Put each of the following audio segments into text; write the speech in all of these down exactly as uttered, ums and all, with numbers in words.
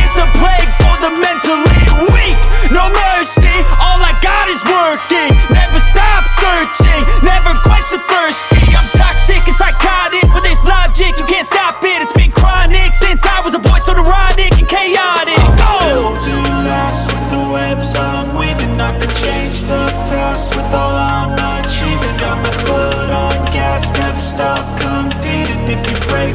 is a plague for the mentally weak. No mercy, all I got is working. Never stop searching, never quench the thirsty. I'm toxic and psychotic, with this logic you can't stop it. It's been chronic since I was a boy, so neurotic and chaotic. I'm built to last with the webs I'm weaving. I could change the past with all I'm achieving. Got my foot on gas, never stop competing. If you break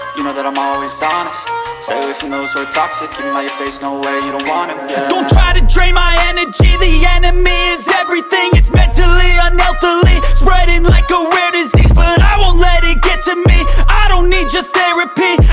You know that I'm always honest. Stay away from those who are toxic, keep them out your face, no way, you don't want it, yeah. Don't try to drain my energy, the enemy is everything. It's mentally, unhealthily, spreading like a rare disease. But I won't let it get to me, I don't need your therapy.